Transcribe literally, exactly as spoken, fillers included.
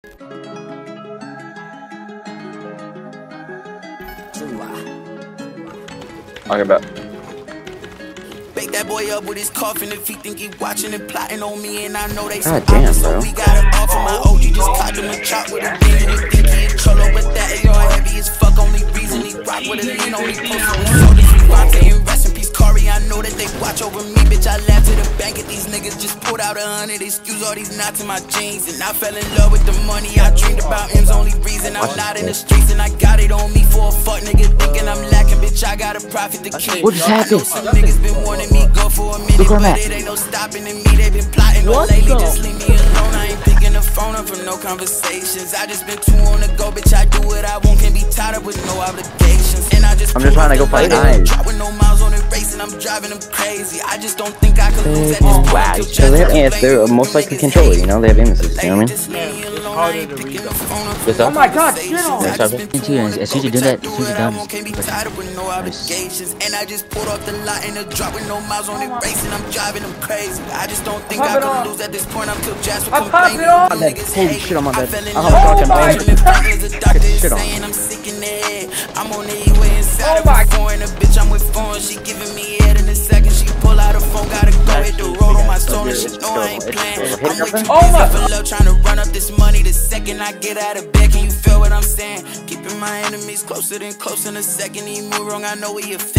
I can bet. Make that boy up with his coffin if he think he watching and plotting on me, and I know they God damn, bro. We got it off of my O G, just caught him a chop with a thing and think he in trouble with that. A R heavy as fuck, only reason he rock with a lean on his post. So this is rockin' and rest in peace, Corey. I know that they watch over me, bitch. I laugh to the bank at these niggas, just pulled out a hundred. Excuse all these knots in my jeans, and I fell in love with the money. I dreamed about M's, only reason I'm not in the streets, and I got it on me for a fuck nigga thinking I'm lacking, bitch. I got a profit to keep. What just happened? Some niggas been warning me go for a minute, but it ain't no stopping in me. They've been plotting on lately, just leave me alone. I ain't picking the phone up from no conversations. I just been too on the go, bitch. I do what I want, can't be tied up with no obligations. And I just I'm just trying to go fight nine. With no miles on the race, and I'm driving them crazy. I just don't think I could lose at this point. So they have ants, they're most likely controller, you know, they have aimless, you know what I mean? Oh my God! Shit on. Yeah, as soon as you do that, as soon as you dumb. Nice. And I just pulled off the lot in a drop with no miles on it, racing. I'm driving them crazy. I just don't think I can lose at this point. I'm till Jasper complains. I'm dead. Holy shit, I'm on bed. I'm fucking bad. I'm sick in the head. I'm on the E-way inside. Foreign, a bitch. I'm with foreign. She giving me head in a second. She pull out a phone. Gotta go hit the road on my soul. She know I ain't playing. I'm with you. I'm love trying to run up this money. The second I get out of bed, can you feel what I'm saying? Keeping my enemies closer than close in a second. He move wrong, I know he a fit.